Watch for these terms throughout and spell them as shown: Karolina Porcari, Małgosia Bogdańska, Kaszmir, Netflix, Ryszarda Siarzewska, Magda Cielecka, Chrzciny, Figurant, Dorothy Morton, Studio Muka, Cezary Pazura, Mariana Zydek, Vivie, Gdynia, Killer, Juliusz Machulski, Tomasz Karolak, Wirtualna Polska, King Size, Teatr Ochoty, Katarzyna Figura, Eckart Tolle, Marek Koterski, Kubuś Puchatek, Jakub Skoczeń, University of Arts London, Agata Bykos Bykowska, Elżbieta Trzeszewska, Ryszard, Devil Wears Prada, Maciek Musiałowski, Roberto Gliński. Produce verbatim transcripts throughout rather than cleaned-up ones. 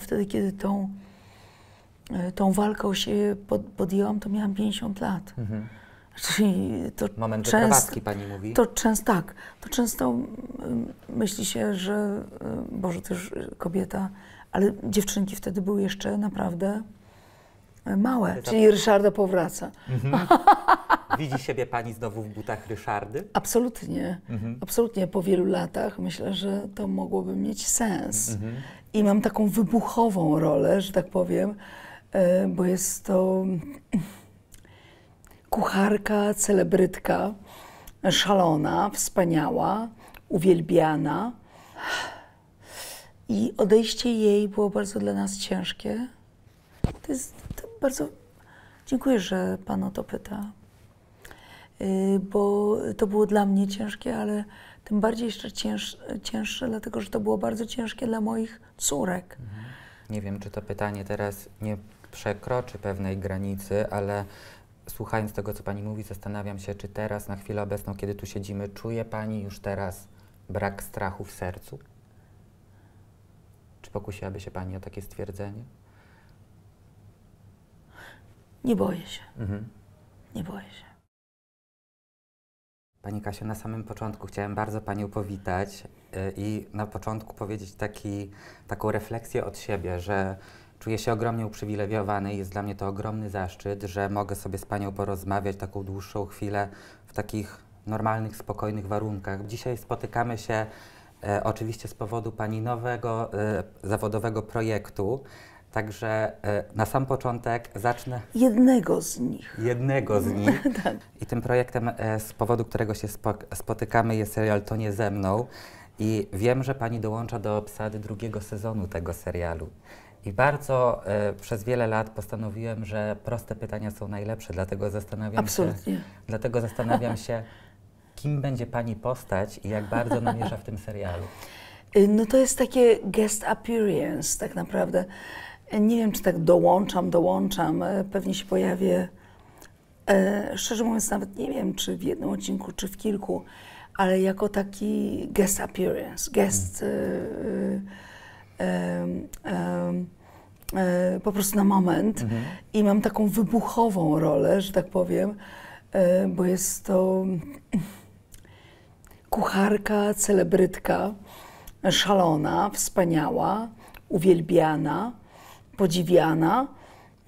wtedy, kiedy tą, tą walką się pod, podjęłam, to miałam pięćdziesiąt lat. Mhm. Czyli to moment krawatki, pani mówi? To często, tak. To często myśli się, że Boże, to już kobieta, ale dziewczynki wtedy były jeszcze naprawdę małe. Zap... Czyli Ryszarda powraca. Mhm. Widzi siebie pani znowu w butach Ryszardy? Absolutnie. Mhm. Absolutnie. Po wielu latach myślę, że to mogłoby mieć sens. Mhm. I mam taką wybuchową rolę, że tak powiem, bo jest to kucharka, celebrytka, szalona, wspaniała, uwielbiana. I odejście jej było bardzo dla nas ciężkie. To jest to bardzo... Dziękuję, że pan o to pyta. Bo to było dla mnie ciężkie, ale tym bardziej jeszcze cięż, cięższe, dlatego że to było bardzo ciężkie dla moich córek. Nie wiem, czy to pytanie teraz nie przekroczy pewnej granicy, ale słuchając tego, co pani mówi, zastanawiam się, czy teraz, na chwilę obecną, kiedy tu siedzimy, czuje pani już teraz brak strachu w sercu? Czy pokusiłaby się pani o takie stwierdzenie? Nie boję się. Mhm. Nie boję się. Pani Kasiu, na samym początku chciałem bardzo panią powitać yy, i na początku powiedzieć taki, taką refleksję od siebie, że czuję się ogromnie uprzywilejowany i jest dla mnie to ogromny zaszczyt, że mogę sobie z panią porozmawiać taką dłuższą chwilę w takich normalnych, spokojnych warunkach. Dzisiaj spotykamy się e, oczywiście z powodu pani nowego e, zawodowego projektu, także e, na sam początek zacznę... Jednego z nich. Jednego z nich. Tak. I tym projektem, e, z powodu którego się spo spotykamy, jest serial To nie ze mną. I wiem, że pani dołącza do obsady drugiego sezonu tego serialu. I bardzo e, przez wiele lat postanowiłem, że proste pytania są najlepsze, dlatego zastanawiam Absolutnie. się, dlatego zastanawiam się, kim będzie pani postać i jak bardzo namierza w tym serialu. No to jest takie guest appearance tak naprawdę. Nie wiem, czy tak dołączam, dołączam, pewnie się pojawię, e, szczerze mówiąc nawet nie wiem, czy w jednym odcinku, czy w kilku, ale jako taki guest appearance, guest... Hmm. E, Um, um, um, po prostu na moment mhm. i mam taką wybuchową rolę, że tak powiem, um, bo jest to kucharka, celebrytka, szalona, wspaniała, uwielbiana, podziwiana,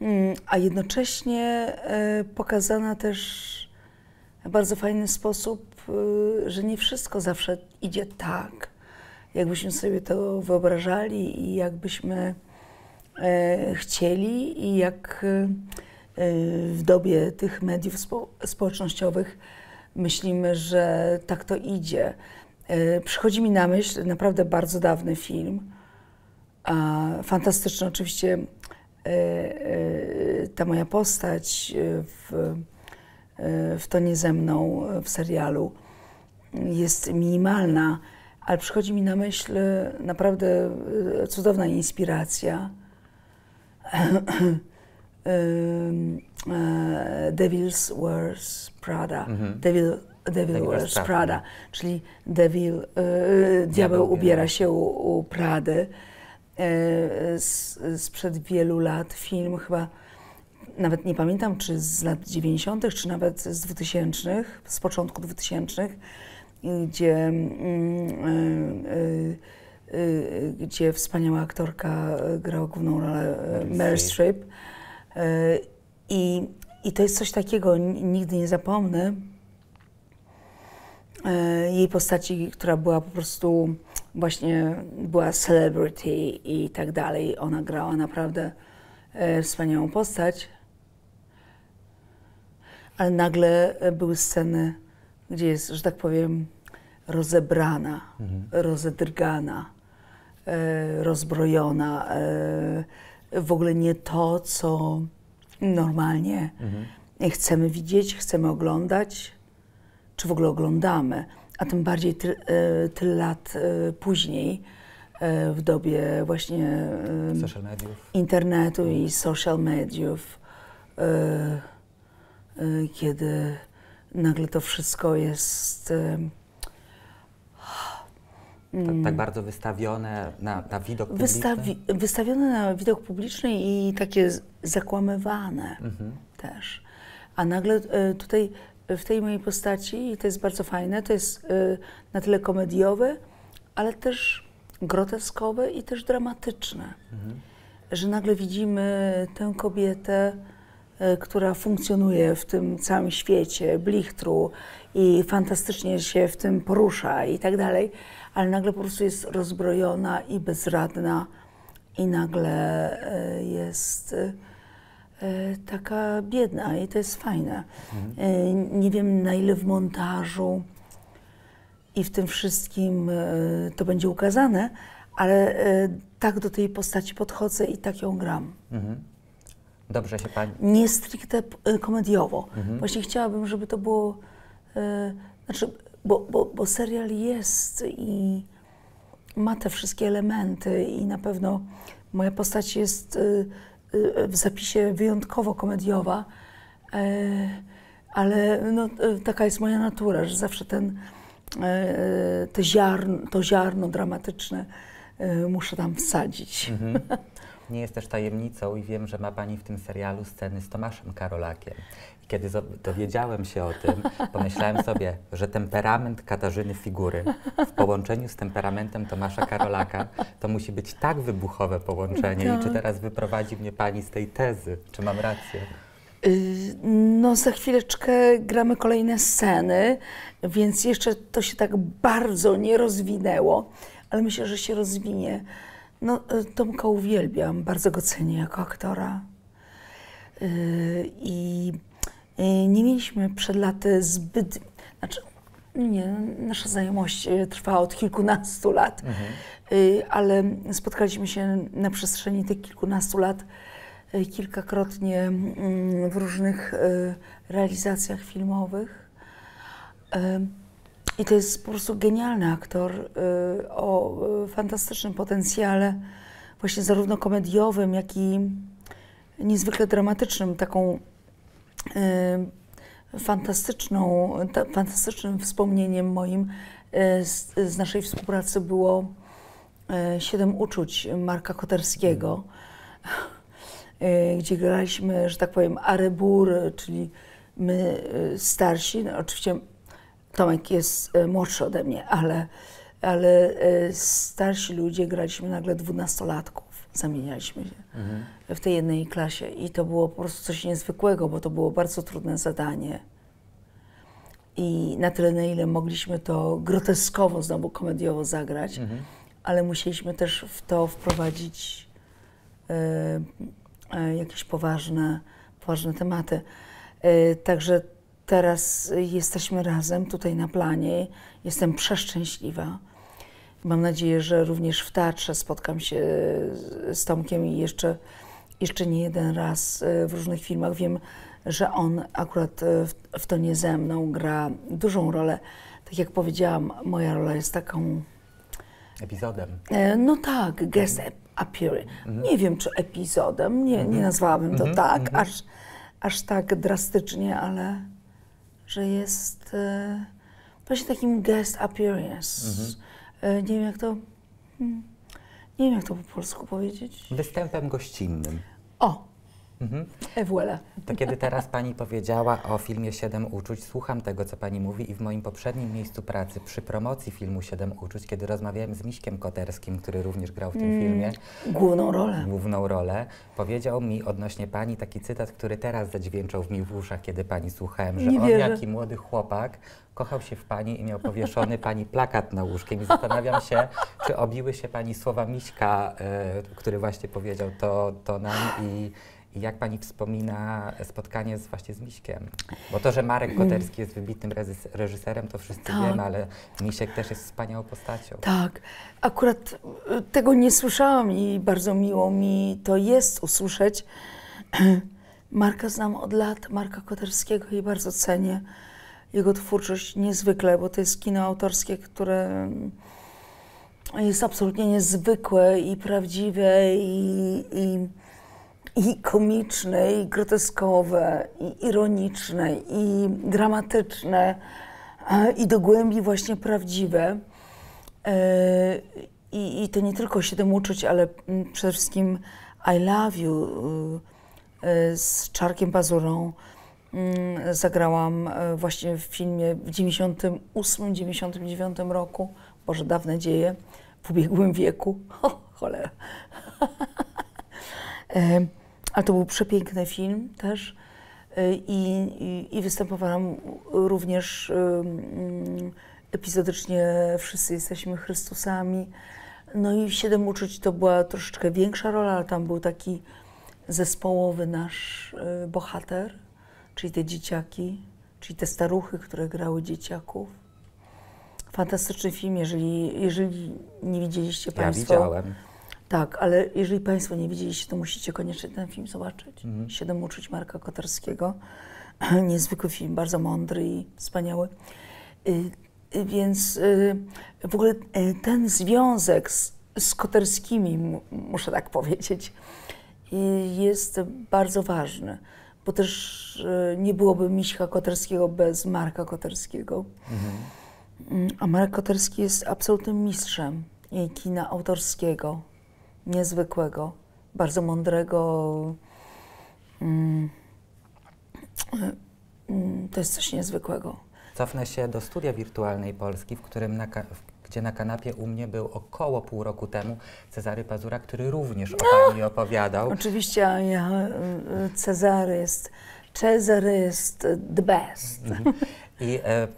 um, a jednocześnie um, pokazana też w bardzo fajny sposób, um, że nie wszystko zawsze idzie tak, jakbyśmy sobie to wyobrażali i jakbyśmy e, chcieli i jak e, w dobie tych mediów spo, społecznościowych myślimy, że tak to idzie. E, przychodzi mi na myśl naprawdę bardzo dawny film, a, fantastyczny oczywiście e, e, ta moja postać w, e, w To nie ze mną w serialu jest minimalna. Ale przychodzi mi na myśl naprawdę cudowna inspiracja Devil's Wears Prada, mm-hmm. Devil, Devil, Devil Wears Prada, Prada, czyli Devil, e, diabeł, diabeł ubiera się u, u Prady. E, z, sprzed wielu lat film chyba, nawet nie pamiętam, czy z lat dziewięćdziesiątych, czy nawet z dwutysięcznych, z początku dwutysięcznych, Gdzie, mm, y, y, y, gdzie wspaniała aktorka grała główną rolę Meryl Streep. Y, i, I to jest coś takiego, nigdy nie zapomnę y, jej postaci, która była po prostu właśnie, była celebrity i tak dalej. Ona grała naprawdę y, wspaniałą postać, ale nagle były sceny, gdzie jest, że tak powiem, rozebrana, mhm. rozedrgana, e, rozbrojona, e, w ogóle nie to, co normalnie mhm. chcemy widzieć, chcemy oglądać, czy w ogóle oglądamy, a tym bardziej ty, e, tyle lat e, później, e, w dobie właśnie e, social mediów. internetu mhm. i social mediów, e, e, kiedy nagle to wszystko jest Mm. Tak bardzo wystawione na, na widok publiczny? Wystawi wystawione na widok publiczny i takie zakłamywane mm-hmm. też. A nagle y, tutaj w tej mojej postaci, i to jest bardzo fajne, to jest y, na tyle komediowe, ale też groteskowe i też dramatyczne. Mm-hmm. Że nagle widzimy tę kobietę, y, która funkcjonuje w tym całym świecie blichtru i fantastycznie się w tym porusza i tak dalej, ale nagle po prostu jest rozbrojona i bezradna i nagle y, jest y, y, taka biedna i to jest fajne. Mhm. Y, nie wiem, na ile w montażu i w tym wszystkim y, to będzie ukazane, ale y, tak do tej postaci podchodzę i tak ją gram. Mhm. Dobrze się pani... Nie stricte y, komediowo. Mhm. Właśnie chciałabym, żeby to było... Y, znaczy, Bo, bo, bo serial jest i ma te wszystkie elementy i na pewno moja postać jest y, y, w zapisie wyjątkowo komediowa, y, ale no, y, taka jest moja natura, że zawsze ten, y, te ziarno, to ziarno dramatyczne y, muszę tam wsadzić. Mhm. Nie jest też tajemnicą i wiem, że ma pani w tym serialu sceny z Tomaszem Karolakiem. Kiedy dowiedziałem się o tym, pomyślałem sobie, że temperament Katarzyny Figury w połączeniu z temperamentem Tomasza Karolaka to musi być tak wybuchowe połączenie. Tak. I czy teraz wyprowadzi mnie pani z tej tezy? Czy mam rację? No za chwileczkę gramy kolejne sceny, więc jeszcze to się tak bardzo nie rozwinęło, ale myślę, że się rozwinie. No, Tomka uwielbiam, bardzo go cenię jako aktora. I nie mieliśmy przed laty zbyt... Znaczy, nie, nasza znajomość trwa od kilkunastu lat, mhm. ale spotkaliśmy się na przestrzeni tych kilkunastu lat kilkakrotnie w różnych realizacjach filmowych. I to jest po prostu genialny aktor o fantastycznym potencjale, właśnie zarówno komediowym, jak i niezwykle dramatycznym, taką fantastyczną, ta, fantastycznym wspomnieniem moim z, z naszej współpracy było Siedem uczuć Marka Koterskiego, gdzie graliśmy, że tak powiem, arebur, czyli my starsi, no, oczywiście Tomek jest młodszy ode mnie, ale, ale starsi ludzie graliśmy nagle dwunastolatków, zamienialiśmy się mhm. w tej jednej klasie i to było po prostu coś niezwykłego, bo to było bardzo trudne zadanie i na tyle, na ile mogliśmy to groteskowo, znowu komediowo zagrać, mhm. ale musieliśmy też w to wprowadzić y, y, jakieś poważne, poważne tematy, y, także teraz jesteśmy razem tutaj na planie. Jestem przeszczęśliwa. Mam nadzieję, że również w teatrze spotkam się z Tomkiem i jeszcze, jeszcze nie jeden raz w różnych filmach. Wiem, że on akurat w To nie ze mną gra dużą rolę. Tak jak powiedziałam, moja rola jest taką... Epizodem. No tak, guest appearance. Mm-hmm. Nie wiem, czy epizodem, nie, nie nazwałabym to mm-hmm. tak, mm-hmm. aż, aż tak drastycznie, ale... że jest e, właśnie takim guest appearance. Mhm. E, nie wiem, jak to... Hmm, nie wiem, jak to po polsku powiedzieć. Występem gościnnym. O! Mhm. E voilà. To kiedy teraz pani powiedziała o filmie Siedem uczuć, słucham tego, co pani mówi i w moim poprzednim miejscu pracy, przy promocji filmu Siedem uczuć, kiedy rozmawiałem z Miśkiem Koterskim, który również grał w tym mm, filmie. Główną rolę. Główną rolę. Powiedział mi odnośnie pani taki cytat, który teraz zadźwięczał w mi w uszach, kiedy pani słuchałem, że on, jaki młody chłopak, kochał się w pani i miał powieszony pani plakat na łóżkiem. I zastanawiam się, czy obiły się pani słowa Miśka, y, który właśnie powiedział to, to nam i I jak pani wspomina spotkanie z, właśnie z Miśkiem? Bo to, że Marek Koterski jest wybitnym reżyserem, to wszyscy tak. wiemy, ale Misiek też jest wspaniałą postacią. Tak. Akurat tego nie słyszałam i bardzo miło mi to jest usłyszeć. Marka znam od lat, Marka Koterskiego, i bardzo cenię jego twórczość niezwykle, bo to jest kino autorskie, które jest absolutnie niezwykłe i prawdziwe i, i i komiczne, i groteskowe, i ironiczne, i dramatyczne, i do głębi właśnie prawdziwe. I, i to nie tylko Siedem uczuć, ale przede wszystkim I Love You z Czarkiem Pazurą zagrałam właśnie w filmie w dziewięćdziesiątym ósmym, dziewięćdziesiątym dziewiątym roku, Boże, dawne dzieje, w ubiegłym wieku, o, cholera. Ale to był przepiękny film też i, i, i występowałam również epizodycznie Wszyscy jesteśmy Chrystusami. No i Siedem uczuć to była troszeczkę większa rola, ale tam był taki zespołowy nasz bohater, czyli te dzieciaki, czyli te staruchy, które grały dzieciaków. Fantastyczny film, jeżeli, jeżeli nie widzieliście Państwo. Ja widziałem. Tak, ale jeżeli Państwo nie widzieliście, to musicie koniecznie ten film zobaczyć. Mhm. Siedem uczuć Marka Koterskiego. Niezwykły film, bardzo mądry i wspaniały. Y Więc y, w ogóle y, ten związek z, z Koterskimi, muszę tak powiedzieć, y, jest bardzo ważny, bo też y, nie byłoby Miśka Koterskiego bez Marka Koterskiego. Mhm. Y, a Marek Koterski jest absolutnym mistrzem jej kina autorskiego, niezwykłego, bardzo mądrego. Y, y, y, to jest coś niezwykłego. Cofnę się do Studia Wirtualnej Polski, w którym na, gdzie na kanapie u mnie był około pół roku temu Cezary Pazura, który również o Pani opowiadał. Oczywiście, ja, Cezary jest, Cezary jest the best. I e, e,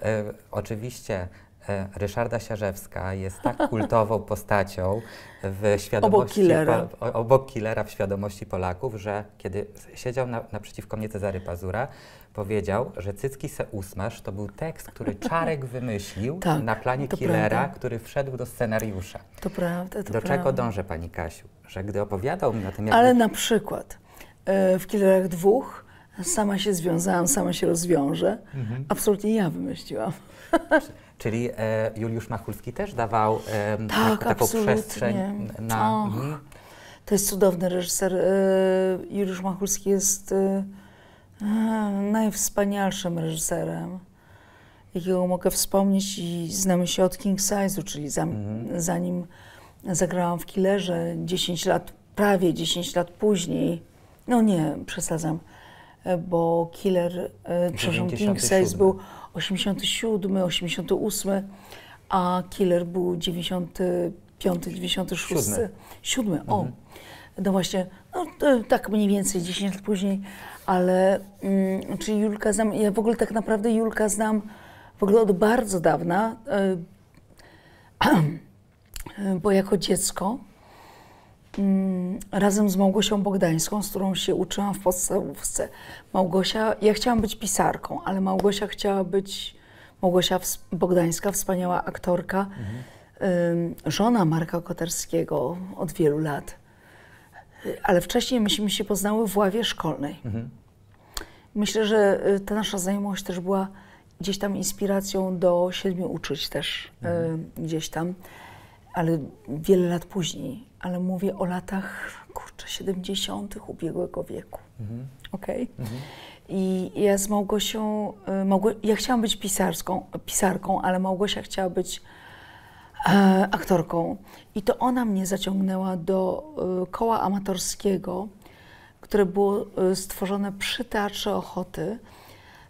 oczywiście e, Ryszarda Siarzewska jest tak kultową postacią w świadomości... Obok Killera. Po, obok Killera w świadomości Polaków, że kiedy siedział na, naprzeciwko mnie Cezary Pazura, powiedział, że cycki se usmasz to był tekst, który Czarek wymyślił tak, na planie Killera, prawda. Który wszedł do scenariusza. To prawda, to Do prawda. Czego dążę, Pani Kasiu? Że gdy opowiadał mi o tym... Jak Ale by... na przykład y, w Killerach dwóch sama się związałam, sama się rozwiążę. Mhm. Absolutnie ja wymyśliłam. Czyli y, Juliusz Machulski też dawał y, tak, taką absolutnie. Przestrzeń na... Och, mm. To jest cudowny reżyser. Y, Juliusz Machulski jest... Y, najwspanialszym reżyserem, jakiego mogę wspomnieć i znamy się od King Size'u, czyli za, mm. zanim zagrałam w Killerze dziesięć lat, prawie dziesięć lat później, no nie, przesadzam, bo Killer, przepraszam, King Size był osiemdziesiąty siódmy, osiemdziesiąty ósmy, a Killer był dziewięćdziesiąty piąty, dziewięćdziesiąty szósty, siódmy, o. Mm. No właśnie, no, tak mniej więcej dziesięć lat później, ale mm, czyli Julka znam, ja w ogóle tak naprawdę Julka znam w ogóle od bardzo dawna, y, bo jako dziecko y, razem z Małgosią Bogdańską, z którą się uczyłam w podstawówce, Małgosia, ja chciałam być pisarką, ale Małgosia chciała być, Małgosia Bogdańska, wspaniała aktorka, mhm. y, żona Marka Koterskiego od wielu lat. Ale wcześniej myśmy się poznały w ławie szkolnej. Mhm. Myślę, że ta nasza znajomość też była gdzieś tam inspiracją do Siedmiu uczuć też, mhm. y, gdzieś tam, ale wiele lat później. Ale mówię o latach, kurczę, siedemdziesiątych ubiegłego wieku. Mhm. Okej? Okay? Mhm. I ja z Małgosią, y, Małgo ja chciałam być pisarską, pisarką, ale Małgosia chciała być E, aktorką. I to ona mnie zaciągnęła do e, koła amatorskiego, które było e, stworzone przy Teatrze Ochoty.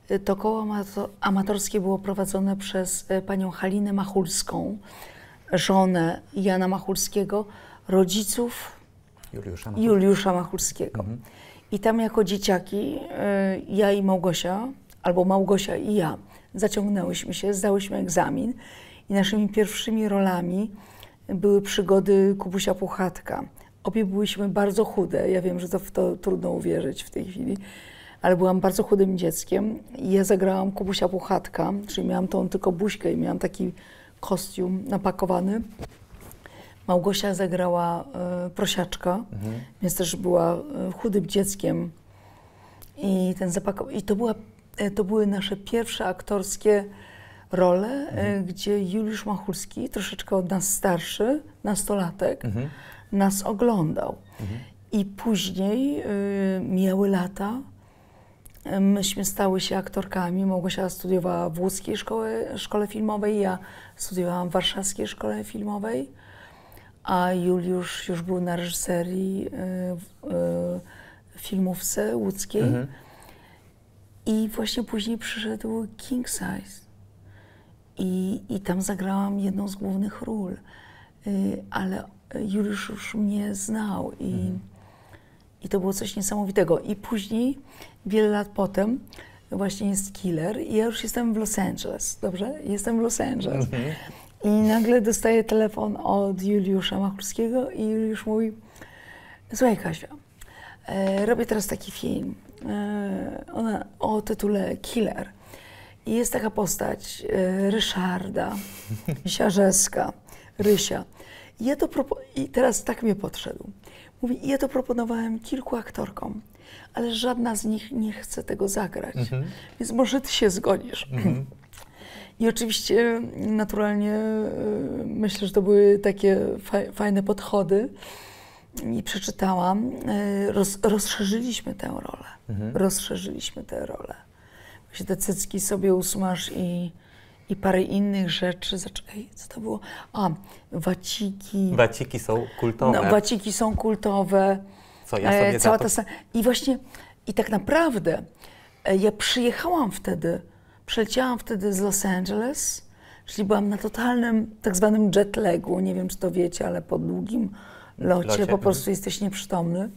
E, to koło amato amatorskie było prowadzone przez e, panią Halinę Machulską, żonę Jana Machulskiego, rodziców Juliusza Machulskiego. Juliusza Machulskiego. Mhm. I tam jako dzieciaki e, ja i Małgosia, albo Małgosia i ja, zaciągnęłyśmy się, zdałyśmy egzamin. I naszymi pierwszymi rolami były Przygody Kubusia Puchatka. Obie byłyśmy bardzo chude, ja wiem, że to w to trudno uwierzyć w tej chwili, ale byłam bardzo chudym dzieckiem i ja zagrałam Kubusia Puchatka, czyli miałam tą tylko buźkę i miałam taki kostium napakowany. Małgosia zagrała y, prosiaczka, mhm. więc też była y, chudym dzieckiem i, ten i to, była, y, to były nasze pierwsze aktorskie rolę, mhm. gdzie Juliusz Machulski, troszeczkę od nas starszy, nastolatek, mhm. nas oglądał. Mhm. I później y, mijały lata Myśmy stały się aktorkami. Małgosia studiowała w łódzkiej szkole, szkole filmowej, ja studiowałam w warszawskiej szkole filmowej, a Juliusz już był na reżyserii y, y, filmówce łódzkiej. Mhm. I właśnie później przyszedł King Size. I, I tam zagrałam jedną z głównych ról, y, ale Juliusz już mnie znał i, mhm. i to było coś niesamowitego. I później, wiele lat potem, właśnie jest Killer i ja już jestem w Los Angeles, dobrze? Jestem w Los Angeles. Mhm. I nagle dostaję telefon od Juliusza Machulskiego i Juliusz mówi: słuchaj Kasia, e, robię teraz taki film e, ona, o tytule Killer. I jest taka postać e, Ryszarda, Siarzeska, Rysia. I, ja to I teraz tak mnie podszedł. Mówi, ja to proponowałem kilku aktorkom, ale żadna z nich nie chce tego zagrać, mhm. więc może ty się zgodzisz. Mhm. I oczywiście naturalnie myślę, że to były takie fajne podchody i przeczytałam. Roz, rozszerzyliśmy tę rolę, mhm. rozszerzyliśmy tę rolę. Właśnie te cycki sobie usmasz i, i parę innych rzeczy. Ej, co to było? A, waciki. Waciki są kultowe. No, waciki są kultowe. Co ja sobie e, cała ta to... I właśnie, i tak naprawdę ja przyjechałam wtedy Przeleciałam wtedy z Los Angeles, czyli byłam na totalnym tak zwanym jet lagu. Nie wiem, czy to wiecie, ale po długim locie, locie. po prostu jesteś nieprzytomny.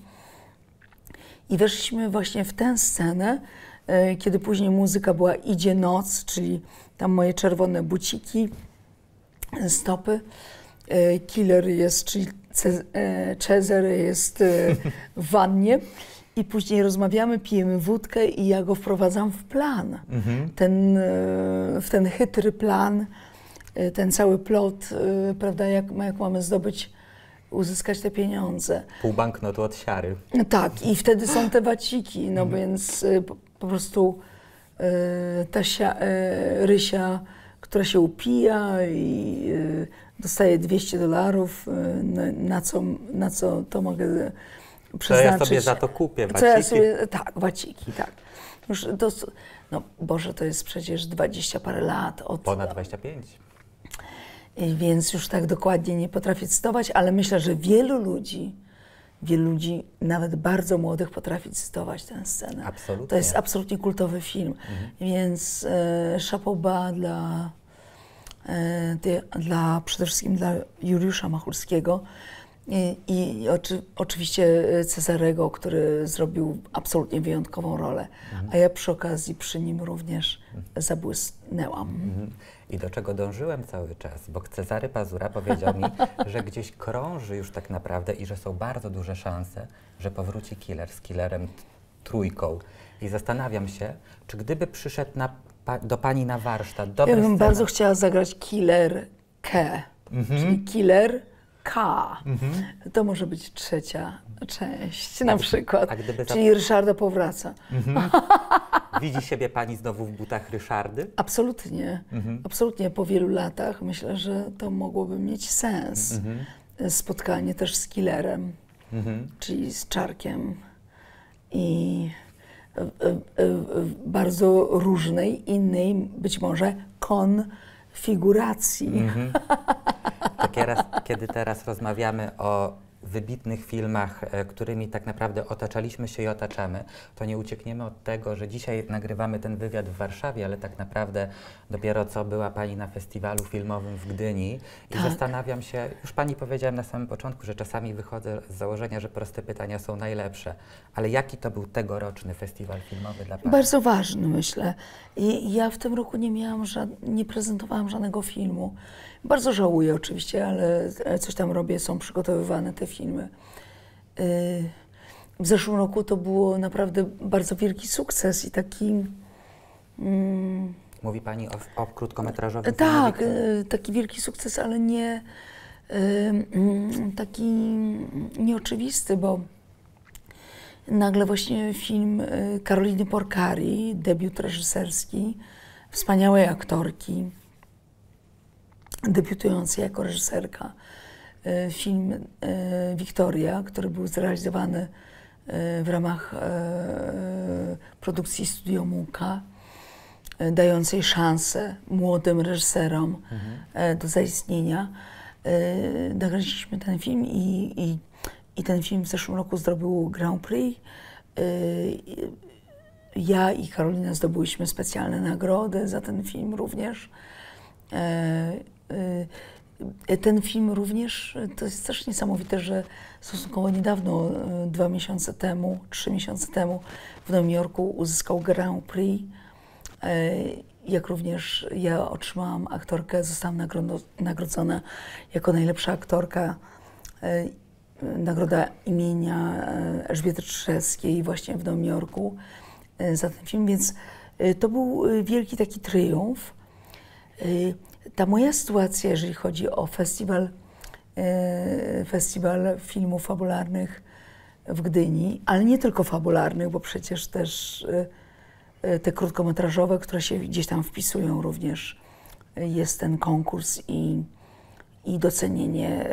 I weszliśmy właśnie w tę scenę, e, kiedy później muzyka była Idzie noc, czyli tam moje czerwone buciki, stopy. E, Killer jest, czyli ce, e, Cezary jest e, w wannie. I później rozmawiamy, pijemy wódkę i ja go wprowadzam w plan, mhm. ten, w ten chytry plan, ten cały plot, prawda, jak, jak mamy zdobyć, uzyskać te pieniądze. Pół banknotu od siary. Tak, i wtedy są te waciki, no mhm. więc po, po prostu ta sia, Rysia, która się upija i dostaje dwieście dolarów, na co, na co to mogę... Co ja sobie za to kupię, waciki? Ja sobie, tak, waciki, tak. Już to, no Boże, to jest przecież dwadzieścia parę lat. Od, Ponad dwadzieścia pięć. Więc już tak dokładnie nie potrafię cytować, ale myślę, że wielu ludzi, wielu ludzi, nawet bardzo młodych, potrafi cytować tę scenę. Absolutnie. To jest absolutnie kultowy film. Mhm. Więc e, chapeau bas dla, e, dla, przede wszystkim dla Juliusza Machulskiego. I, i oczy, oczywiście Cezarego, który zrobił absolutnie wyjątkową rolę, mhm. a ja przy okazji przy nim również zabłysnęłam. Mhm. I do czego dążyłem cały czas, bo Cezary Pazura powiedział mi, że gdzieś krąży już tak naprawdę i że są bardzo duże szanse, że powróci Killer z Killerem trójką. I zastanawiam się, czy gdyby przyszedł na, pa, do pani na warsztat, dobry Ja bym scenę... bardzo chciała zagrać Killerkę, mhm. czyli Killer K. Mm-hmm. To może być trzecia część na a, przykład, a gdyby czyli Ryszarda powraca. Mm-hmm. Widzi siebie pani znowu w butach Ryszardy? Absolutnie, mm-hmm. absolutnie. Po wielu latach myślę, że to mogłoby mieć sens. Mm-hmm. Spotkanie też z Killerem, mm-hmm. czyli z Czarkiem i w bardzo różnej, innej być może konfiguracji. Mm-hmm. Teraz, kiedy teraz rozmawiamy o wybitnych filmach, którymi tak naprawdę otaczaliśmy się i otaczamy, to nie uciekniemy od tego, że dzisiaj nagrywamy ten wywiad w Warszawie, ale tak naprawdę dopiero co była pani na festiwalu filmowym w Gdyni i tak. Zastanawiam się, już pani powiedziałem na samym początku, że czasami wychodzę z założenia, że proste pytania są najlepsze, ale jaki to był tegoroczny festiwal filmowy dla pani? Bardzo ważny, myślę. I ja w tym roku nie miałam, nie prezentowałam żadnego filmu. Bardzo żałuję oczywiście, ale coś tam robię, są przygotowywane te filmy. W zeszłym roku to było naprawdę bardzo wielki sukces i taki... Mm, Mówi pani o, o krótkometrażowym Tak, taki wielki sukces, ale nie taki nieoczywisty, bo nagle właśnie film Karoliny Porcari, debiut reżyserski, wspaniałej aktorki, debiutujący jako reżyserka, film Victoria, który był zrealizowany w ramach produkcji Studio Muka, dającej szansę młodym reżyserom mhm. do zaistnienia. Nagraliśmy ten film i, i, i ten film w zeszłym roku zdobył Grand Prix. Ja i Karolina zdobyłyśmy specjalne nagrody za ten film również. Ten film również, to jest też niesamowite, że stosunkowo niedawno, dwa miesiące temu, trzy miesiące temu w Nowym Jorku uzyskał Grand Prix. Jak również ja otrzymałam aktorkę, zostałam nagro- nagrodzona jako najlepsza aktorka. Nagroda imienia Elżbiety Trzeszewskiej właśnie w Nowym Jorku za ten film, więc to był wielki taki triumf. Ta moja sytuacja, jeżeli chodzi o festiwal, festiwal filmów fabularnych w Gdyni, ale nie tylko fabularnych, bo przecież też te krótkometrażowe, które się gdzieś tam wpisują również, jest ten konkurs i, i docenienie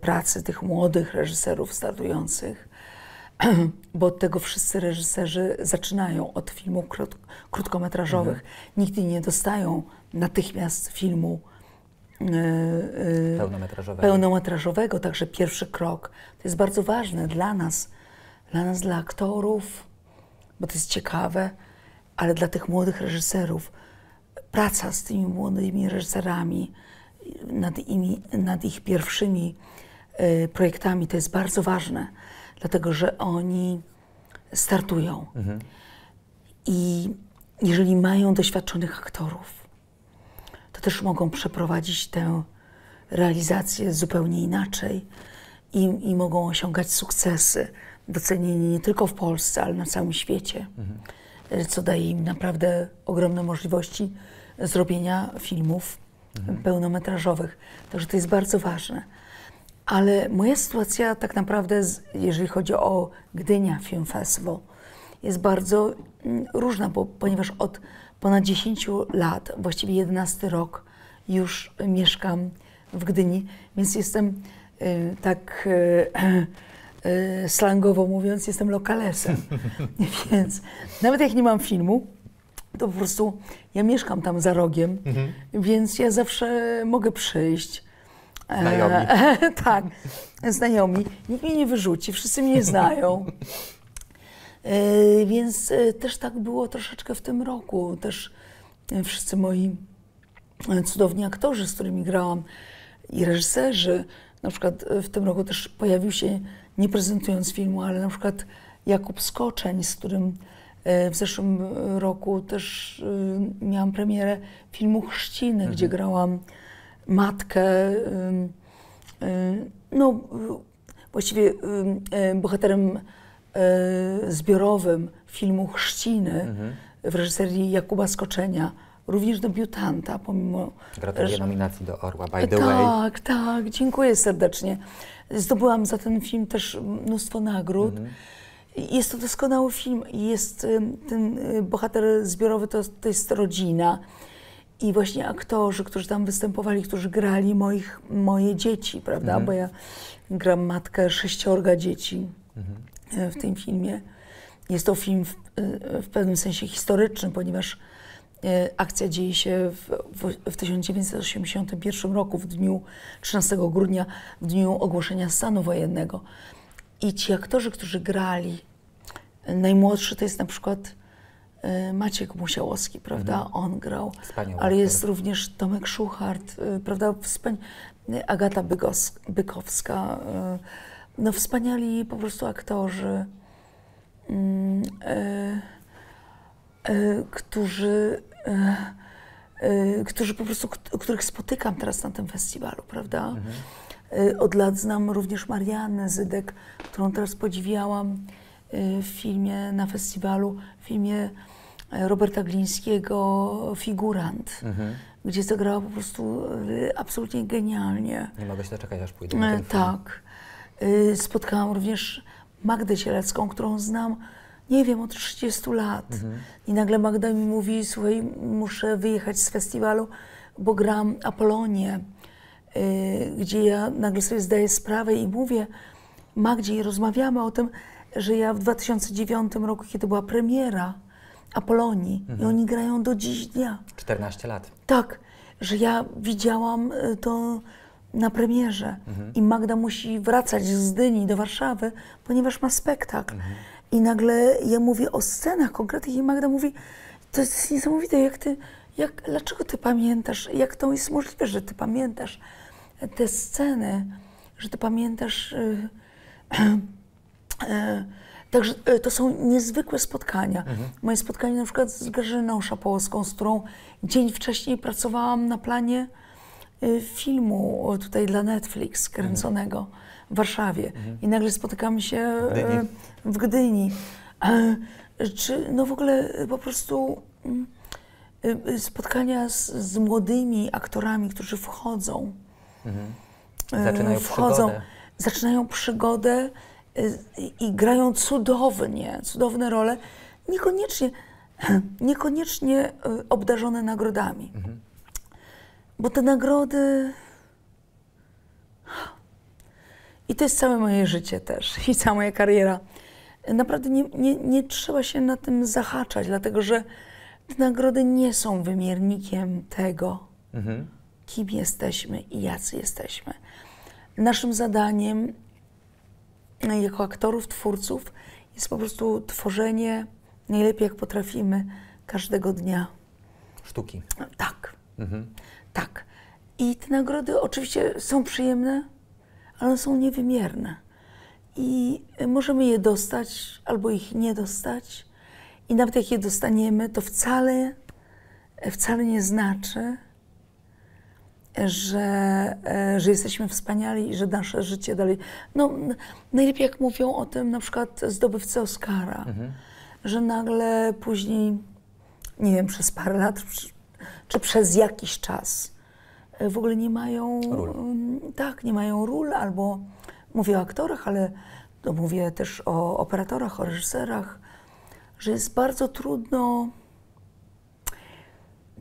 pracy tych młodych reżyserów startujących, bo od tego wszyscy reżyserzy zaczynają od filmów krót, krótkometrażowych. Mhm. Nigdy nie dostają natychmiast filmu yy, yy, pełnometrażowego. pełnometrażowego, także pierwszy krok. To jest bardzo ważne dla nas, dla nas, dla aktorów, bo to jest ciekawe, ale dla tych młodych reżyserów. Praca z tymi młodymi reżyserami, nad, imi, nad ich pierwszymi yy, projektami, to jest bardzo ważne. Dlatego, że oni startują. Mhm. I jeżeli mają doświadczonych aktorów, to też mogą przeprowadzić tę realizację zupełnie inaczej i, i mogą osiągać sukcesy, docenienie nie tylko w Polsce, ale na całym świecie, mhm. co daje im naprawdę ogromne możliwości zrobienia filmów mhm. pełnometrażowych. Także to jest bardzo ważne. Ale moja sytuacja tak naprawdę, jeżeli chodzi o Gdynia Film Festival, jest bardzo różna, bo, ponieważ od ponad dziesięciu lat, właściwie jedenasty rok już mieszkam w Gdyni, więc jestem y, tak y, y, slangowo mówiąc, jestem lokalesem. Więc nawet jak nie mam filmu, to po prostu ja mieszkam tam za rogiem, mhm. więc ja zawsze mogę przyjść. Znajomi. E, tak, znajomi. Nikt mnie nie wyrzuci, wszyscy mnie znają. E, więc e, też tak było troszeczkę w tym roku. Też e, wszyscy moi cudowni aktorzy, z którymi grałam, i reżyserzy. Na przykład w tym roku też pojawił się, nie prezentując filmu, ale na przykład Jakub Skoczeń, z którym e, w zeszłym roku też e, miałam premierę filmu Chrzciny, mhm. gdzie grałam matkę, no właściwie bohaterem zbiorowym filmu Chrzciny mhm. w reżyserii Jakuba Skoczenia, również debiutanta, pomimo... Gratuluję nominacji do Orła, by the tak, way. Tak, tak, dziękuję serdecznie. Zdobyłam za ten film też mnóstwo nagród. Mhm. Jest to doskonały film, jest ten bohater zbiorowy, to, to jest rodzina. I właśnie aktorzy, którzy tam występowali, którzy grali moich, moje dzieci, prawda? Mhm. Bo ja gram matkę sześciorga dzieci mhm. w tym filmie. Jest to film w, w pewnym sensie historyczny, ponieważ akcja dzieje się w, w, w tysiąc dziewięćset osiemdziesiątym pierwszym roku, w dniu trzynastego grudnia, w dniu ogłoszenia stanu wojennego. I ci aktorzy, którzy grali, najmłodszy to jest na przykład Maciek Musiałowski, prawda? Mhm. On grał, wspaniały, ale jest również Tomek Szuchart, prawda? Wspania Agata Bykos Bykowska. No wspaniali po prostu aktorzy, mm, e, e, którzy, e, e, którzy po prostu, których spotykam teraz na tym festiwalu, prawda? Mhm. E, od lat znam również Marianę Zydek, którą teraz podziwiałam w filmie na festiwalu, w filmie Roberta Glińskiego Figurant, mhm. gdzie zagrała po prostu absolutnie genialnie. Nie mogę się doczekać, aż pójdę na ten film. Tak. Spotkałam również Magdę Cielecką, którą znam, nie wiem, od trzydziestu lat. Mhm. I nagle Magda mi mówi, słuchaj, muszę wyjechać z festiwalu, bo gram Apolonię, gdzie ja nagle sobie zdaję sprawę i mówię, Magdzie i rozmawiamy o tym, że ja w dwa tysiące dziewiątym roku, kiedy była premiera Apolonii, mhm. i oni grają do dziś dnia. czternaście lat. Tak, że ja widziałam to na premierze mhm. i Magda musi wracać z Gdyni do Warszawy, ponieważ ma spektakl. Mhm. I nagle ja mówię o scenach konkretnych i Magda mówi, to jest niesamowite, jak ty, jak, dlaczego ty pamiętasz, jak to jest możliwe, że ty pamiętasz te sceny, że ty pamiętasz. Yy, yy, yy, Także to są niezwykłe spotkania. Mhm. Moje spotkanie na przykład z Grażyną Szapołowską, z którą dzień wcześniej pracowałam na planie filmu tutaj dla Netflix kręconego w Warszawie. Mhm. I nagle spotykamy się Gdyni. w Gdyni. Czy, no w ogóle po prostu spotkania z, z młodymi aktorami, którzy wchodzą. Mhm. Zaczynają wchodzą, przygodę. Zaczynają przygodę. I, i grają cudownie, cudowne role, niekoniecznie, niekoniecznie obdarzone nagrodami. Mhm. Bo te nagrody... I to jest całe moje życie też, i cała moja kariera. Naprawdę nie, nie, nie trzeba się na tym zahaczać, dlatego że te nagrody nie są wymiernikiem tego, mhm. kim jesteśmy i jacy jesteśmy. Naszym zadaniem jako aktorów, twórców, jest po prostu tworzenie, najlepiej jak potrafimy, każdego dnia. Sztuki. Tak. Mhm. Tak. I te nagrody oczywiście są przyjemne, ale są niewymierne. I możemy je dostać, albo ich nie dostać. I nawet jak je dostaniemy, to wcale, wcale nie znaczy, Że, że jesteśmy wspaniali i że nasze życie dalej... No, najlepiej jak mówią o tym na przykład zdobywcy Oscara, mhm. że nagle później, nie wiem, przez parę lat, czy, czy przez jakiś czas w ogóle nie mają... Ról. Tak, nie mają ról, albo mówię o aktorach, ale to mówię też o operatorach, o reżyserach, że jest bardzo trudno...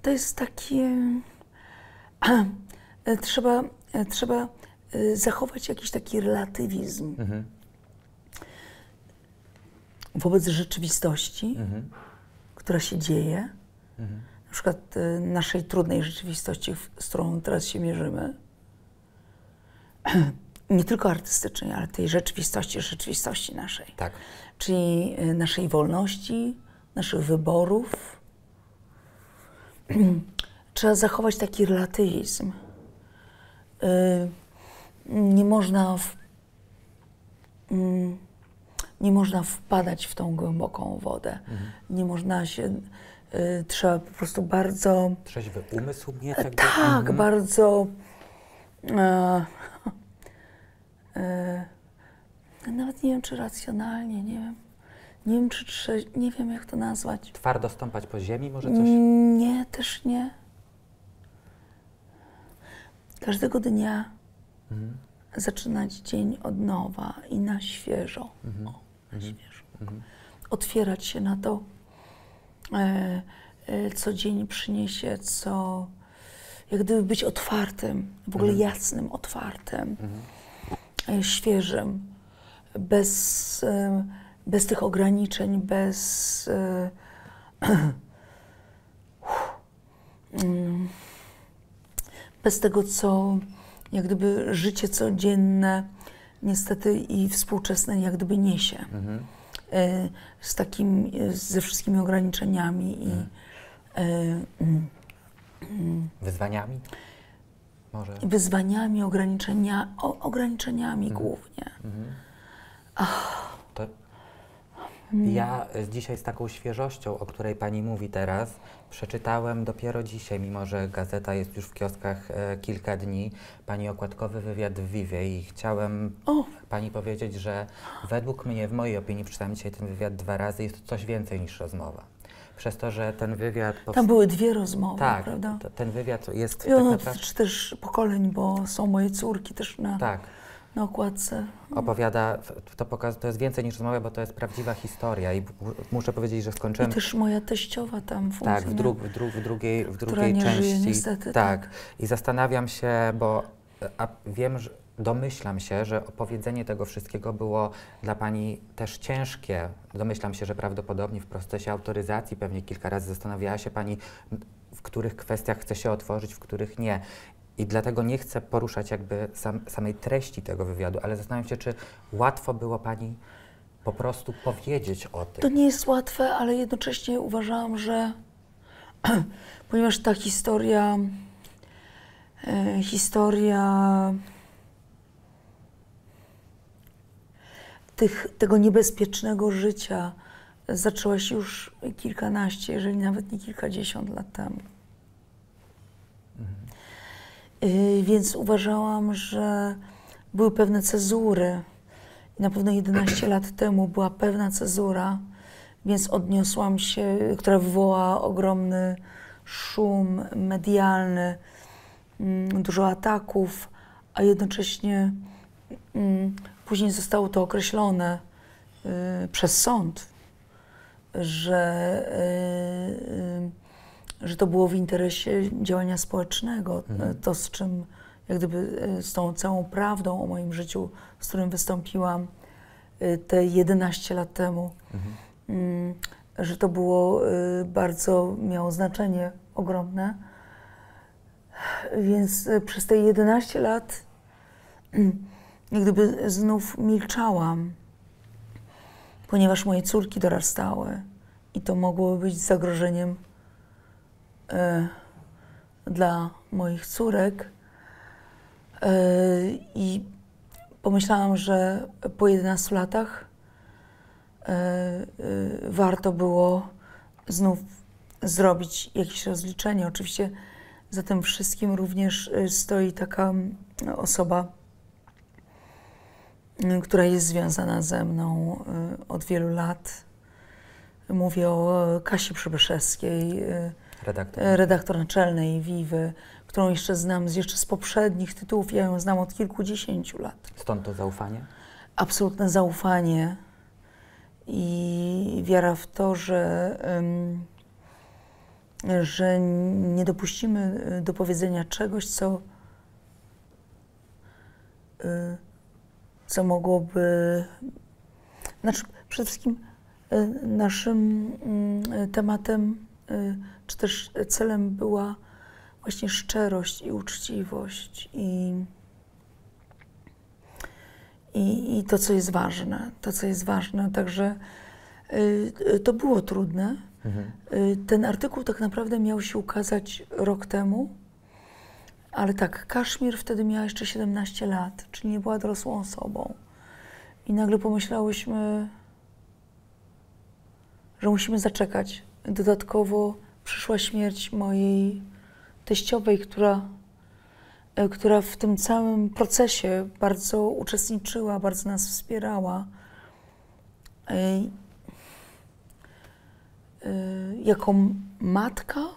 To jest takie... A, trzeba, trzeba zachować jakiś taki relatywizm mhm. wobec rzeczywistości, mhm. która się dzieje, mhm. na przykład naszej trudnej rzeczywistości, z którą teraz się mierzymy, nie tylko artystycznej, ale tej rzeczywistości, rzeczywistości naszej, tak. czyli naszej wolności, naszych wyborów. Trzeba zachować taki relatywizm. Yy, nie można w, yy, nie można wpadać w tą głęboką wodę. Mhm. Nie można się... Yy, trzeba po prostu bardzo... Trzeźwy umysł mieć. Tak, mhm. bardzo... Yy, yy, nawet nie wiem, czy racjonalnie, nie wiem. Nie wiem, czy trze, nie wiem, jak to nazwać. Twardo stąpać po ziemi może coś? Nie, też nie. Każdego dnia mhm. zaczynać dzień od nowa i na świeżo, mhm. o, na mhm. świeżo. Mhm. otwierać się na to, e, e, co dzień przyniesie, co, jak gdyby być otwartym, w ogóle mhm. jasnym, otwartym, mhm. e, świeżym, bez, e, bez tych ograniczeń, bez... E, um, bez tego, co jak gdyby życie codzienne niestety i współczesne jak gdyby niesie. Mhm. Y, z takim, ze wszystkimi ograniczeniami i... Y, y, y, y, wyzwaniami? Może? Wyzwaniami, ograniczenia, o, ograniczeniami mhm. głównie. Mhm. Ach. To ja dzisiaj z taką świeżością, o której pani mówi teraz, przeczytałem dopiero dzisiaj, mimo że gazeta jest już w kioskach e, kilka dni, pani okładkowy wywiad w Vivie i chciałem oh. pani powiedzieć, że według mnie, w mojej opinii, przeczytałem dzisiaj ten wywiad dwa razy, jest to coś więcej niż rozmowa. Przez to, że ten wywiad... Tam były dwie rozmowy, tak, prawda? Tak, ten wywiad jest... I ono tak dotyczy też pokoleń, bo są moje córki też na... Tak. Na okładce. Opowiada, to, pokaz, to jest więcej niż rozmowa, bo to jest prawdziwa historia i muszę powiedzieć, że skończyłem... I też moja teściowa tam funkcjonuje. Tak, w, dru, w, dru, w drugiej, w drugiej części. Która nie żyje, niestety, tak. tak. I zastanawiam się, bo a, wiem, że domyślam się, że opowiedzenie tego wszystkiego było dla Pani też ciężkie. Domyślam się, że prawdopodobnie w procesie autoryzacji pewnie kilka razy zastanawiała się Pani, w których kwestiach chce się otworzyć, w których nie. I dlatego nie chcę poruszać jakby sam, samej treści tego wywiadu, ale zastanawiam się, czy łatwo było Pani po prostu powiedzieć o tym. To nie jest łatwe, ale jednocześnie uważałam, że ponieważ ta historia, e, historia tych, tego niebezpiecznego życia zaczęła się już kilkanaście, jeżeli nawet nie kilkadziesiąt lat temu. Mhm. E, więc uważałam, że były pewne cezury. Na pewno jedenaście lat temu była pewna cezura, więc odniosłam się, która wywołała ogromny szum medialny, dużo ataków, a jednocześnie później zostało to określone przez sąd, że, że to było w interesie działania społecznego, to z czym jak gdyby z tą całą prawdą o moim życiu, z którym wystąpiłam te jedenaście lat temu, mhm. że to było bardzo, miało znaczenie ogromne. Więc przez te jedenaście lat jak gdyby znów milczałam, ponieważ moje córki dorastały i to mogło być zagrożeniem e, dla moich córek. I pomyślałam, że po jedenastu latach warto było znów zrobić jakieś rozliczenie. Oczywiście za tym wszystkim również stoi taka osoba, która jest związana ze mną od wielu lat. Mówię o Kasi Przybyszewskiej, redaktor, redaktor naczelnej Wiwy, którą jeszcze znam z jeszcze z poprzednich tytułów. Ja ją znam od kilkudziesięciu lat. Stąd to zaufanie? Absolutne zaufanie i wiara w to, że, że nie dopuścimy do powiedzenia czegoś, co, co mogłoby... Znaczy, przede wszystkim naszym tematem, czy też celem była właśnie szczerość i uczciwość i, i, i to, co jest ważne, to, co jest ważne. Także y, to było trudne. Mhm. Y, ten artykuł tak naprawdę miał się ukazać rok temu, ale tak, Kaszmir wtedy miała jeszcze siedemnaście lat, czyli nie była dorosłą osobą. I nagle pomyślałyśmy, że musimy zaczekać. Dodatkowo przyszła śmierć mojej teściowej, która, która w tym całym procesie bardzo uczestniczyła, bardzo nas wspierała. Ej, y, jako matka y,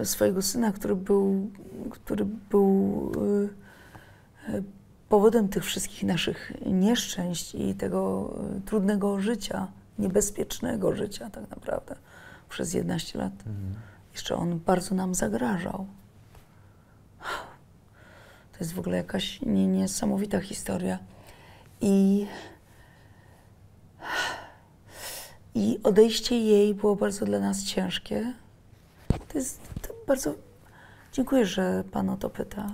y, swojego syna, który był, który był y, y, powodem tych wszystkich naszych nieszczęść i tego y, trudnego życia, niebezpiecznego życia tak naprawdę przez jedenaście lat. Mhm. Jeszcze on bardzo nam zagrażał. To jest w ogóle jakaś niesamowita historia. I, i odejście jej było bardzo dla nas ciężkie. To jest to bardzo... Dziękuję, że Pan o to pyta.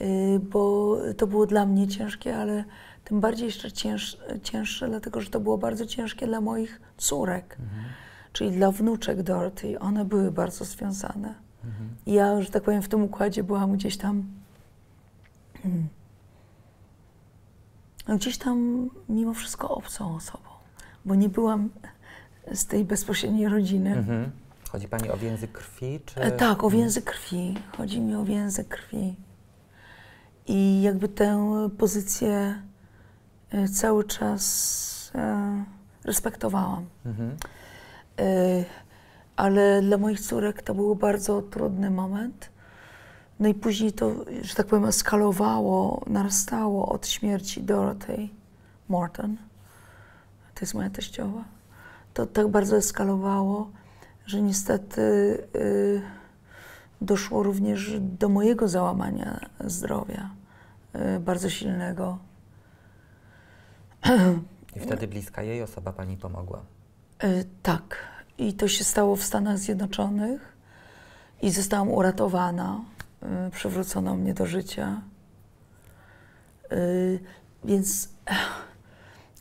Yy, bo to było dla mnie ciężkie, ale tym bardziej jeszcze cięż, cięższe, dlatego że to było bardzo ciężkie dla moich córek. Mhm. Czyli dla wnuczek Dorothy, one były bardzo związane. Mhm. Ja, że tak powiem, w tym układzie byłam gdzieś tam... Hmm, gdzieś tam mimo wszystko obcą osobą, bo nie byłam z tej bezpośredniej rodziny. Mhm. Chodzi Pani o więzy krwi, czy...? E, tak, o więzy krwi. Chodzi mi o więzy krwi. I jakby tę pozycję e, cały czas e, respektowałam. Mhm. Yy, ale dla moich córek to był bardzo trudny moment. No i później to, że tak powiem, skalowało, narastało od śmierci Dorothy Morton. To jest moja teściowa. To tak bardzo eskalowało, że niestety yy, doszło również do mojego załamania zdrowia, bardzo silnego. I wtedy bliska jej osoba pani pomogła? Tak. I to się stało w Stanach Zjednoczonych i zostałam uratowana. Przywrócono mnie do życia. Więc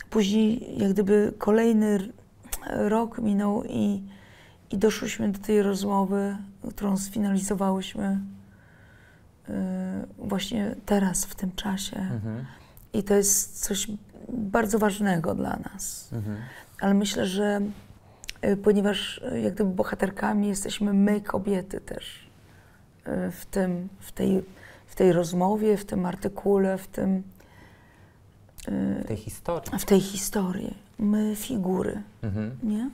później jak gdyby kolejny rok minął i, i doszłyśmy do tej rozmowy, którą sfinalizowałyśmy właśnie teraz, w tym czasie. Mhm. I to jest coś bardzo ważnego dla nas. Mhm. Ale myślę, że ponieważ jak gdyby bohaterkami jesteśmy my, kobiety też w tym, w tej, w tej rozmowie, w tym artykule, w tym... W tej historii. W tej historii. My, figury, mhm. nie?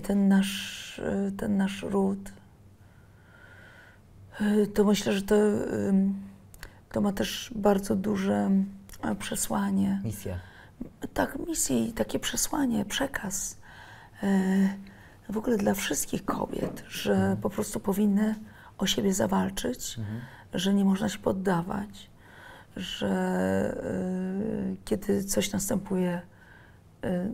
Ten nasz, ten nasz ród. To myślę, że to, to ma też bardzo duże przesłanie. Misja. Tak, misję i takie przesłanie, przekaz w ogóle dla wszystkich kobiet, że mhm. po prostu powinny o siebie zawalczyć, mhm. że nie można się poddawać, że y, kiedy coś następuje y,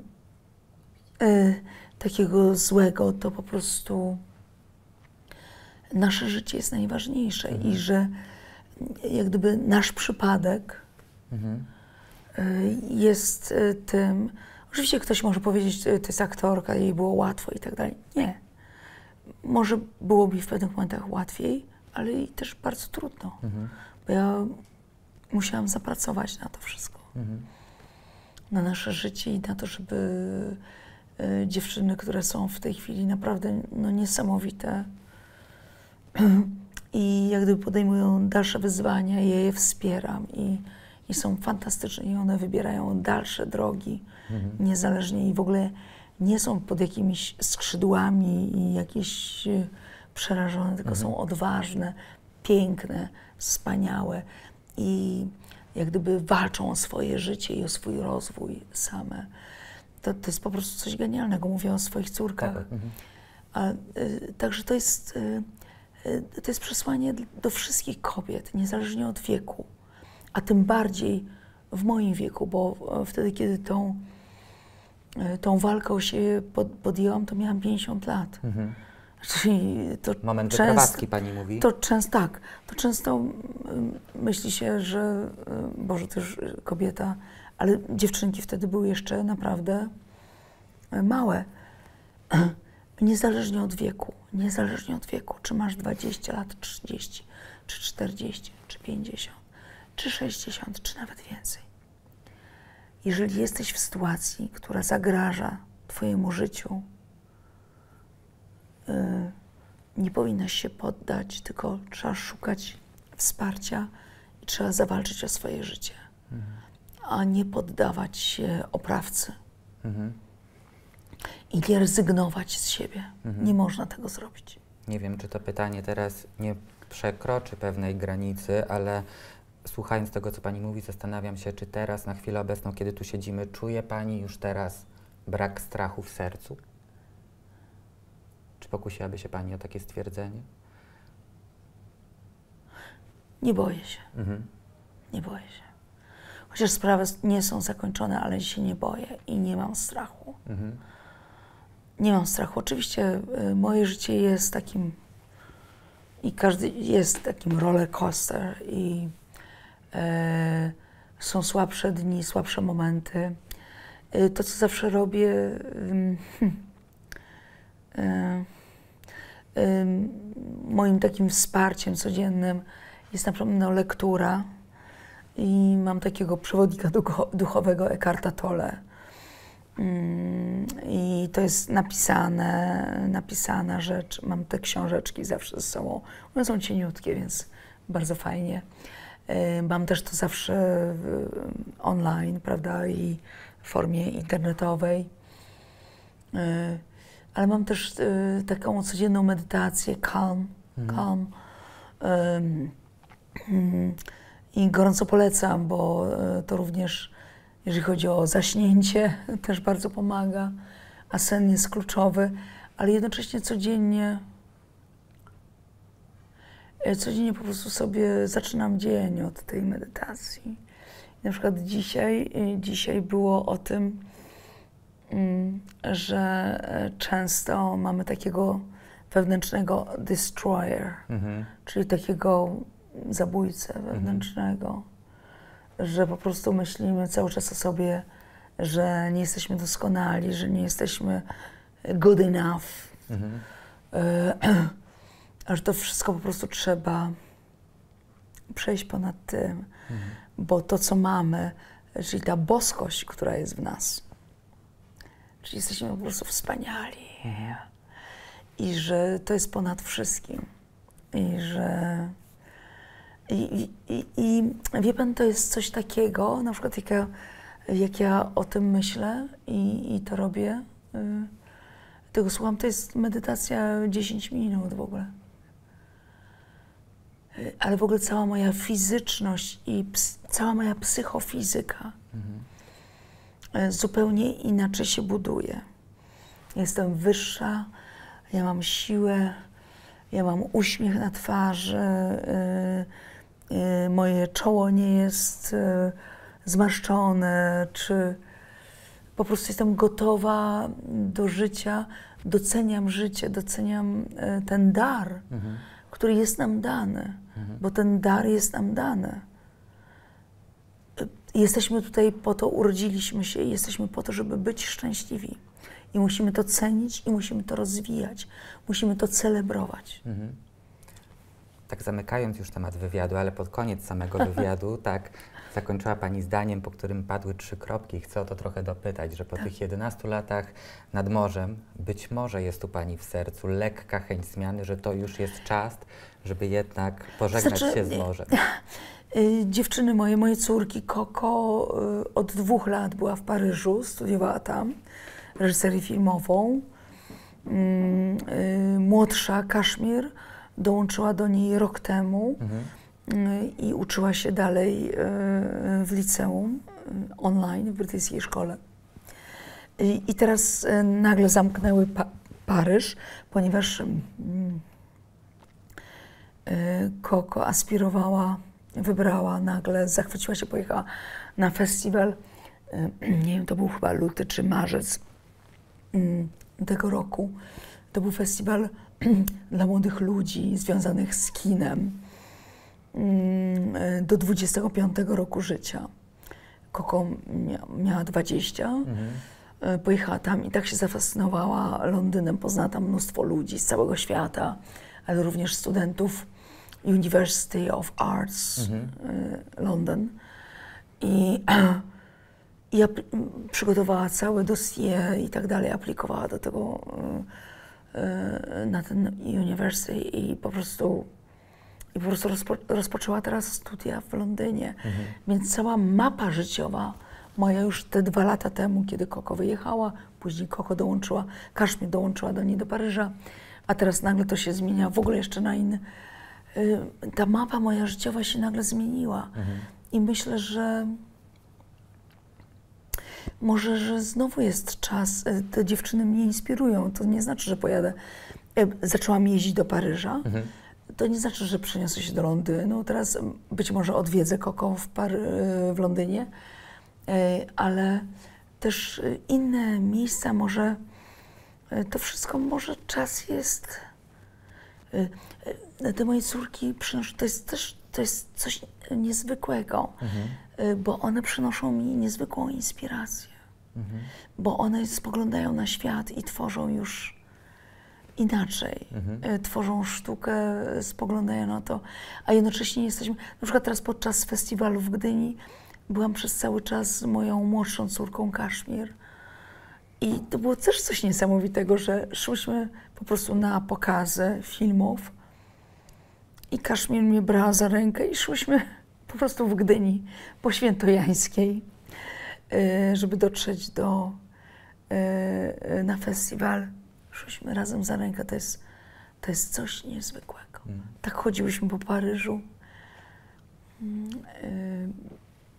y, takiego złego, to po prostu nasze życie jest najważniejsze mhm. i że jak gdyby nasz przypadek mhm. y, jest y, tym. Oczywiście ktoś może powiedzieć, to jest aktorka, jej było łatwo i tak dalej. Nie. Może byłoby w pewnych momentach łatwiej, ale i też bardzo trudno, mhm. bo ja musiałam zapracować na to wszystko. Mhm. Na nasze życie i na to, żeby y, dziewczyny, które są w tej chwili naprawdę no, niesamowite i jak gdyby podejmują dalsze wyzwania, ja je wspieram i, i są fantastyczne i one wybierają dalsze drogi mhm. niezależnie i w ogóle nie są pod jakimiś skrzydłami i jakieś y, przerażone, tylko mhm. są odważne, piękne, wspaniałe i jak gdyby walczą o swoje życie i o swój rozwój same. To, to jest po prostu coś genialnego. Mówię o swoich córkach. Tak. Mhm. A, y, także to jest, y, y, to jest przesłanie do wszystkich kobiet, niezależnie od wieku. A tym bardziej w moim wieku, bo wtedy, kiedy tą Tą walkę o siebie podjęłam, to miałam pięćdziesiąt lat. Mhm. Czyli to moment często, wyprowadzki, pani mówi. To często, tak. To często myśli się, że Boże, to już kobieta, ale dziewczynki wtedy były jeszcze naprawdę małe. Niezależnie od wieku, niezależnie od wieku, czy masz dwadzieścia lat, trzydzieści, czy czterdzieści, czy pięćdziesiąt, czy sześćdziesiąt, czy nawet więcej. Jeżeli jesteś w sytuacji, która zagraża twojemu życiu, yy, nie powinnaś się poddać, tylko trzeba szukać wsparcia i trzeba zawalczyć o swoje życie, mhm. a nie poddawać się oprawcy. Mhm. I nie rezygnować z siebie. Mhm. Nie można tego zrobić. Nie wiem, czy to pytanie teraz nie przekroczy pewnej granicy, ale słuchając tego, co pani mówi, zastanawiam się, czy teraz, na chwilę obecną, kiedy tu siedzimy, czuje pani już teraz brak strachu w sercu? Czy pokusiłaby się pani o takie stwierdzenie? Nie boję się. Mhm. Nie boję się. Chociaż sprawy nie są zakończone, ale się nie boję i nie mam strachu. Mhm. Nie mam strachu. Oczywiście y, moje życie jest takim... I każdy jest takim roller coaster i... E, są słabsze dni, słabsze momenty. E, to, co zawsze robię, e, e, e, moim takim wsparciem codziennym jest na pewno lektura. I mam takiego przewodnika ducho, duchowego Eckarta Tolle. E, I to jest napisane, napisana rzecz. Mam te książeczki zawsze ze sobą. One są cieniutkie, więc bardzo fajnie. Mam też to zawsze online, prawda, i w formie internetowej. Ale mam też taką codzienną medytację, calm, mhm. calm. I gorąco polecam, bo to również, jeżeli chodzi o zaśnięcie, też bardzo pomaga, a sen jest kluczowy, ale jednocześnie codziennie codziennie po prostu sobie zaczynam dzień od tej medytacji. I na przykład dzisiaj, dzisiaj było o tym, że często mamy takiego wewnętrznego destroyer, mhm. czyli takiego zabójcę wewnętrznego, mhm. że po prostu myślimy cały czas o sobie, że nie jesteśmy doskonali, że nie jesteśmy good enough, mhm. y że to wszystko po prostu trzeba przejść ponad tym, mhm. bo to, co mamy, czyli ta boskość, która jest w nas, czyli jesteśmy po prostu wspaniali mhm. i że to jest ponad wszystkim i że... I, i, i wie pan, to jest coś takiego, na przykład jak ja, jak ja o tym myślę i, i to robię, y, tego słucham, to jest medytacja dziesięć minut w ogóle. Y, ale w ogóle cała moja fizyczność i ps, cała moja psychofizyka mhm. y, zupełnie inaczej się buduje. Jestem wyższa, ja mam siłę, ja mam uśmiech na twarzy, y, y, moje czoło nie jest... Y, zmarszczone, czy po prostu jestem gotowa do życia, doceniam życie, doceniam ten dar, mhm. który jest nam dany, mhm. bo ten dar jest nam dany. Jesteśmy tutaj po to, urodziliśmy się i jesteśmy po to, żeby być szczęśliwi. I musimy to cenić i musimy to rozwijać, musimy to celebrować. Mhm. Tak zamykając już temat wywiadu, ale pod koniec samego wywiadu, tak zakończyła Pani zdaniem, po którym padły trzy kropki. Chcę o to trochę dopytać, że po tak. tych jedenastu latach nad morzem być może jest u Pani w sercu lekka chęć zmiany, że to już jest czas, żeby jednak pożegnać znaczy, się z morzem. Yy, dziewczyny moje, moje córki Koko yy, od dwóch lat była w Paryżu, studiowała tam reżyserię filmową. Yy, yy, młodsza Kaszmir dołączyła do niej rok temu. Mhm. I uczyła się dalej w liceum online, w brytyjskiej szkole. I teraz nagle zamknęły pa Paryż, ponieważ Koko aspirowała, wybrała nagle, zachwyciła się, pojechała na festiwal, nie wiem, to był chyba luty czy marzec tego roku. To był festiwal dla młodych ludzi związanych z kinem. Do dwudziestego piątego roku życia. Koko miała dwadzieścia, mhm. pojechała tam i tak się zafascynowała Londynem, poznała tam mnóstwo ludzi z całego świata, ale również studentów University of Arts mhm. London. I, i przygotowała całe dossier i tak dalej, aplikowała do tego na ten University i po prostu I po prostu rozpo, rozpoczęła teraz studia w Londynie. Mhm. Więc cała mapa życiowa moja już te dwa lata temu, kiedy Koko wyjechała, później Koko dołączyła, Kaszmir dołączyła do niej do Paryża, a teraz nagle to się zmienia, w ogóle jeszcze na inny. Y, ta mapa moja życiowa się nagle zmieniła. Mhm. I myślę, że może, że znowu jest czas, te dziewczyny mnie inspirują, to nie znaczy, że pojadę. Y, zaczęłam jeździć do Paryża. Mhm. To nie znaczy, że przeniosę się do Londynu. Teraz być może odwiedzę Koko w, Par w Londynie, ale też inne miejsca może... To wszystko może czas jest... Te moje córki przynoszą... To jest też to jest coś niezwykłego, mhm. bo one przynoszą mi niezwykłą inspirację. Mhm. Bo one spoglądają na świat i tworzą już... inaczej, mhm. tworzą sztukę, spoglądają na to, a jednocześnie jesteśmy... Na przykład teraz podczas festiwalu w Gdyni byłam przez cały czas z moją młodszą córką Kaszmir i to było też coś niesamowitego, że szłyśmy po prostu na pokazy filmów i Kaszmir mnie brała za rękę i szłyśmy po prostu w Gdyni po Świętojańskiej, żeby dotrzeć do, na festiwal. Szłyśmy razem za rękę, to jest, to jest coś niezwykłego. Mm. Tak chodziłyśmy po Paryżu. Mm,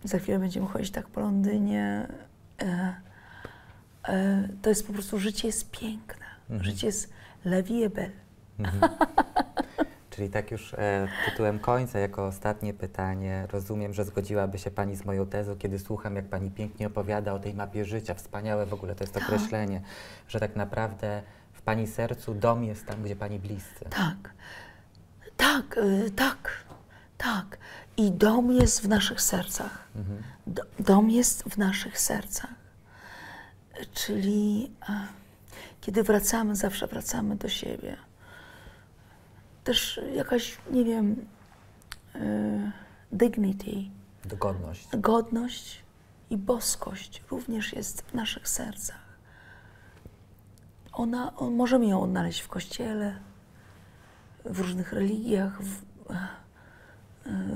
y, za chwilę będziemy chodzić tak po Londynie. Y, y, to jest po prostu, życie jest piękne. Mm. Życie jest la vie est belle. Mm-hmm. Czyli tak już e, tytułem końca, jako ostatnie pytanie, rozumiem, że zgodziłaby się Pani z moją tezą, kiedy słucham, jak Pani pięknie opowiada o tej mapie życia, wspaniałe w ogóle to jest określenie, tak, że tak naprawdę w Pani sercu dom jest tam, gdzie Pani bliscy. Tak, tak, yy, tak, tak. I dom jest w naszych sercach. Mhm. D dom jest w naszych sercach. Czyli a, kiedy wracamy, zawsze wracamy do siebie. Też jakaś, nie wiem, y, dignity. Godność. Godność i boskość również jest w naszych sercach. Ona, on, możemy ją odnaleźć w kościele, w różnych religiach, w,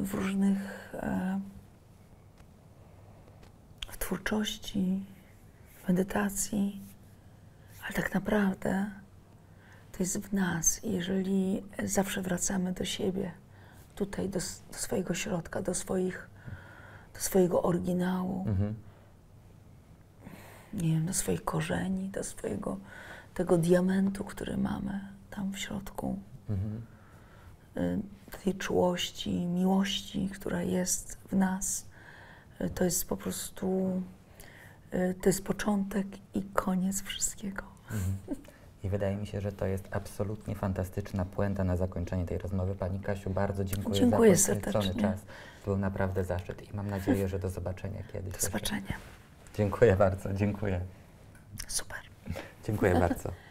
w różnych w twórczości, w medytacji, ale tak naprawdę to jest w nas, jeżeli zawsze wracamy do siebie, tutaj, do, do swojego środka, do, swoich, do swojego oryginału, mhm. nie wiem, do swoich korzeni, do swojego tego diamentu, który mamy tam w środku, mhm. tej czułości, miłości, która jest w nas. To jest po prostu, to jest początek i koniec wszystkiego. Mhm. I wydaje mi się, że to jest absolutnie fantastyczna puenta na zakończenie tej rozmowy. Pani Kasiu, bardzo dziękuję, dziękuję za poświęcony czas. Był naprawdę zaszczyt i mam nadzieję, że do zobaczenia kiedyś. Do zobaczenia. Dziękuję bardzo, dziękuję. Super. Dziękuję bardzo.